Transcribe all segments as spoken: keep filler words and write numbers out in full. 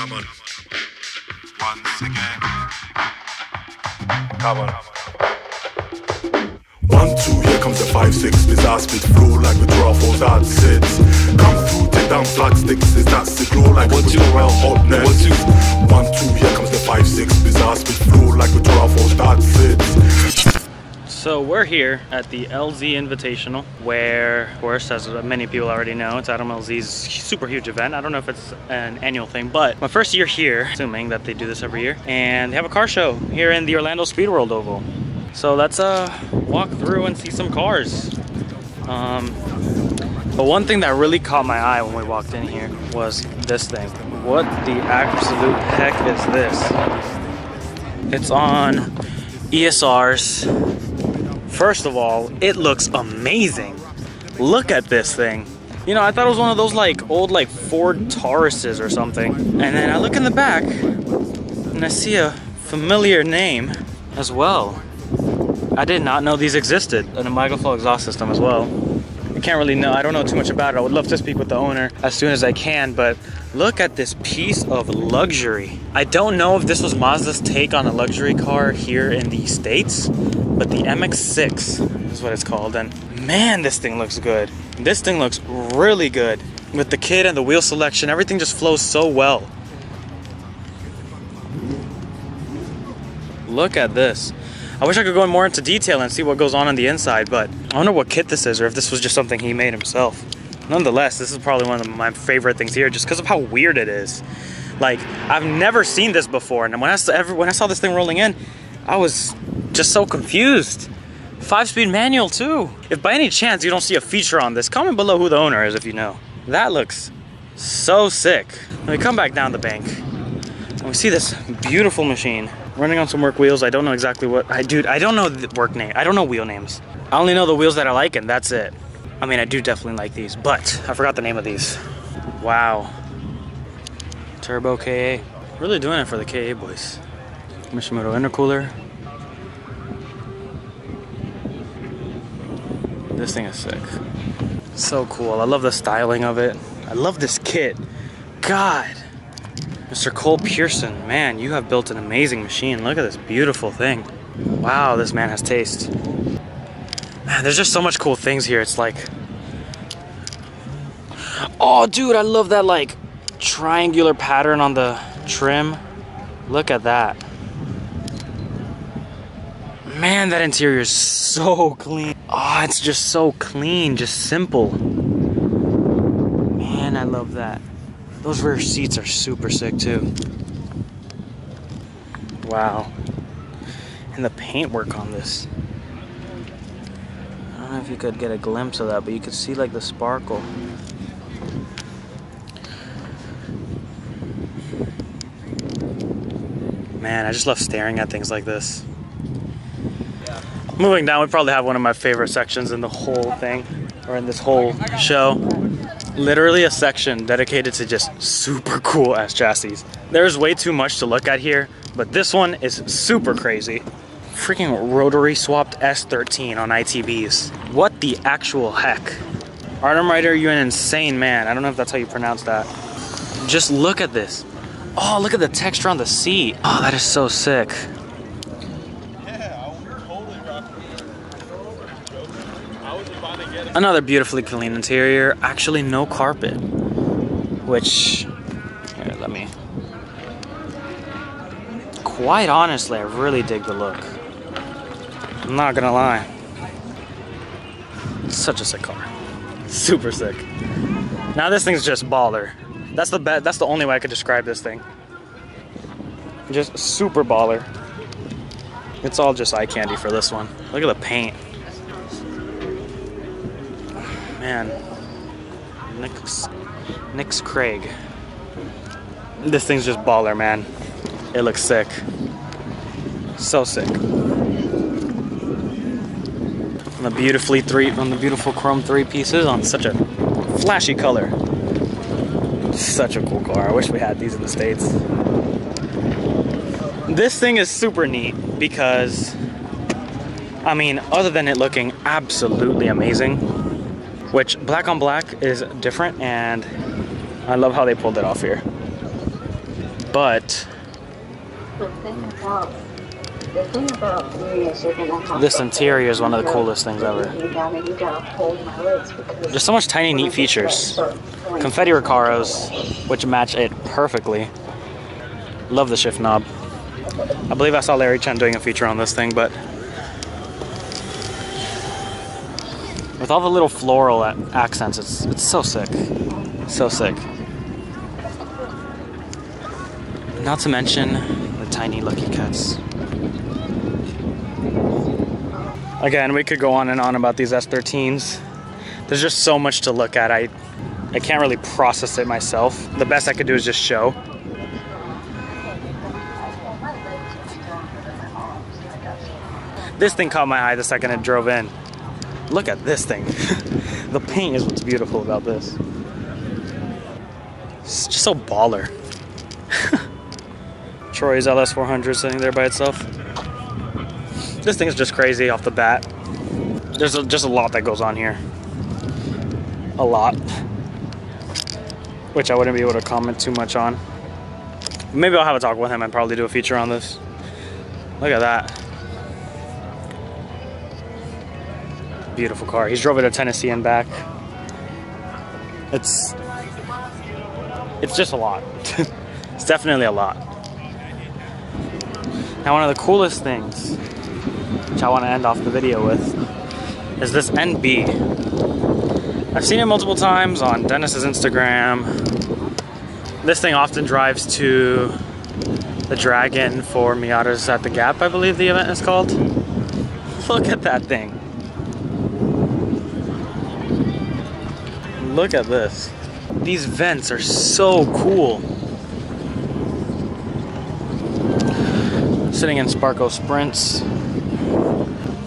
Come on. Once again. Come on. One, two, here comes the five, six. This ass spit flow like the draft falls out sits. Come through, take down flag sticks. Is that sick glow like what you around hotness? What you? One, two, here comes the five, six. This ass spit flow like the draft falls out sits. So we're here at the L Z Invitational where, of course, as many people already know, it's Adam L Z's super huge event. I don't know if it's an annual thing, but my first year here, assuming that they do this every year, and they have a car show here in the Orlando Speed World Oval. So let's uh, walk through and see some cars. Um, but one thing that really caught my eye when we walked in here was this thing. What the absolute heck is this? It's on E S Rs. First of all, it looks amazing. Look at this thing. You know, I thought it was one of those like old like Ford Tauruses or something. And then I look in the back and I see a familiar name as well. I did not know these existed. And a Magnaflow exhaust system as well. I can't really know, I don't know too much about it. I would love to speak with the owner as soon as I can, but look at this piece of luxury. I don't know if this was Mazda's take on a luxury car here in the States, but the M X six is what it's called, and man, this thing looks good. This thing looks really good. With the kit and the wheel selection, everything just flows so well. Look at this. I wish I could go more into detail and see what goes on on the inside, but I wonder what kit this is or if this was just something he made himself. Nonetheless, this is probably one of my favorite things here just because of how weird it is. Like, I've never seen this before, and when I saw, when I saw this thing rolling in, I was just so confused. Five-speed manual too. If by any chance you don't see a feature on this, comment below who the owner is if you know. That looks so sick. When we come back down the bank and we see this beautiful machine running on some work wheels. I don't know exactly what I dude I don't know the work name. I don't know wheel names. I only know the wheels that I like, and that's it. I mean, I do definitely like these, but I forgot the name of these. Wow. Turbo K A. Really doing it for the K A boys. Mishimoto intercooler. This thing is sick. So cool. I love the styling of it. I love this kit. God. Mister Cole Pearson, man, you have built an amazing machine. Look at this beautiful thing. Wow, this man has taste. Man, there's just so much cool things here. It's like, oh dude, I love that like triangular pattern on the trim. Look at that. Man, that interior is so clean. Oh, it's just so clean, just simple. Man, I love that. Those rear seats are super sick too. Wow. And the paintwork on this. I don't know if you could get a glimpse of that, but you could see like the sparkle. Man, I just love staring at things like this. Moving down, we probably have one of my favorite sections in the whole thing, or in this whole show. Literally a section dedicated to just super cool ass chassis. There's way too much to look at here, but this one is super crazy. Freaking rotary swapped S thirteen on I T Bs. What the actual heck? Artem Rider, you're an insane man. I don't know if that's how you pronounce that. Just look at this. Oh, look at the texture on the seat. Oh, that is so sick. Another beautifully clean interior, actually no carpet, which, here, let me, quite honestly, I really dig the look. I'm not gonna lie. It's such a sick car. Super sick. Now this thing's just baller. That's the best, that's the only way I could describe this thing. Just super baller. It's all just eye candy for this one. Look at the paint. Man, Nick's, Nick's Craig. This thing's just baller, man. It looks sick. So sick. On the beautifully three, on the beautiful chrome three pieces on such a flashy color. Such a cool car. I wish we had these in the States. This thing is super neat because, I mean, other than it looking absolutely amazing, which black on black is different, and I love how they pulled it off here. But the thing about, the thing about this interior is one of the coolest things ever. There's so much tiny, neat features. Confetti Recaros, which match it perfectly. Love the shift knob. I believe I saw Larry Chen doing a feature on this thing, but with all the little floral accents, it's it's so sick, so sick. Not to mention the tiny lucky cuts. Again, we could go on and on about these S thirteens. There's just so much to look at. I I can't really process it myself. The best I could do is just show. This thing caught my eye the second it drove in. Look at this thing. The paint is what's beautiful about this. It's just so baller. Troy's L S four hundred sitting there by itself. This thing's just crazy off the bat. There's a, just a lot that goes on here. A lot. Which I wouldn't be able to comment too much on. Maybe I'll have a talk with him and probably do a feature on this. Look at that. Beautiful car. He's drove it to Tennessee and back. It's it's just a lot. It's definitely a lot. Now, one of the coolest things, which I want to end off the video with, is this N B. I've seen it multiple times on Dennis's Instagram. This thing often drives to the Dragon for Miatas at the Gap, I believe the event is called. Look at that thing. Look at this. These vents are so cool. Sitting in Sparco Sprints.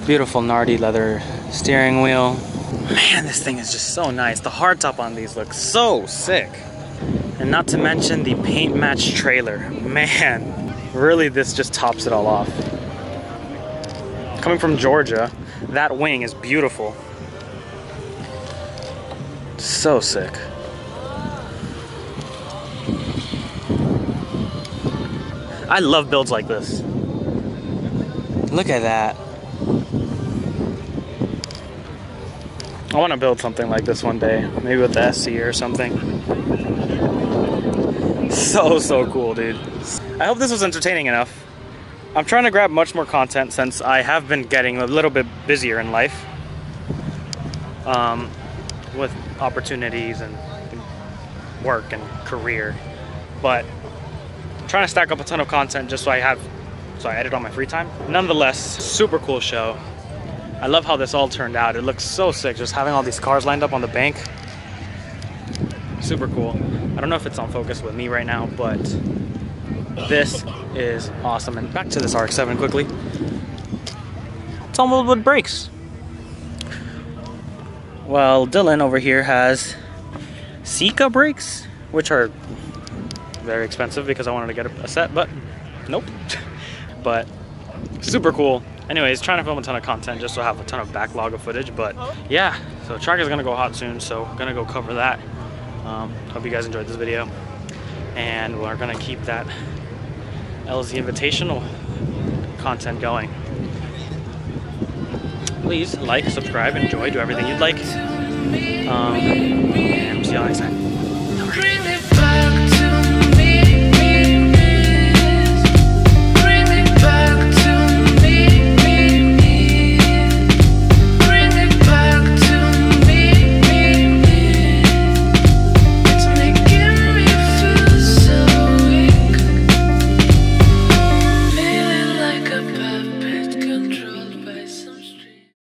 Beautiful Nardi leather steering wheel. Man, this thing is just so nice. The hardtop on these looks so sick. And not to mention the paint match trailer. Man, really this just tops it all off. Coming from Georgia, that wing is beautiful. So sick. I love builds like this. Look at that. I want to build something like this one day. Maybe with the S C or something. So, so cool, dude. I hope this was entertaining enough. I'm trying to grab much more content since I have been getting a little bit busier in life. Um, with opportunities and work and career, but I'm trying to stack up a ton of content just so I have, so I edit on my free time. Nonetheless, super cool show. I love how this all turned out. It looks so sick, just having all these cars lined up on the bank. Super cool. I don't know if it's on focus with me right now, but this is awesome. And back to this R X seven quickly. Tomwood with brakes. Well, Dylan over here has Sika brakes, which are very expensive because I wanted to get a set, but nope. But super cool. Anyways, trying to film a ton of content just so I have a ton of backlog of footage, but yeah. So track is gonna go hot soon, so I'm gonna go cover that. Um, hope you guys enjoyed this video. And we're gonna keep that L Z Invitational content going. Please like, subscribe, enjoy, do everything you'd like. Um, and see you all next time.